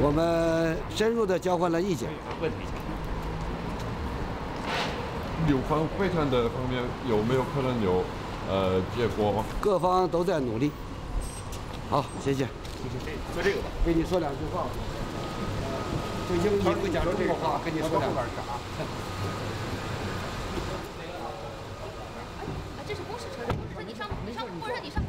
我们深入地交换了意见。有关会谈的方面有没有可能有结果吗？各方都在努力。好，谢谢。说这个吧，跟你说两句话。就英语会讲中国话，跟你说两句啥？这是公事车，你上公车，你上。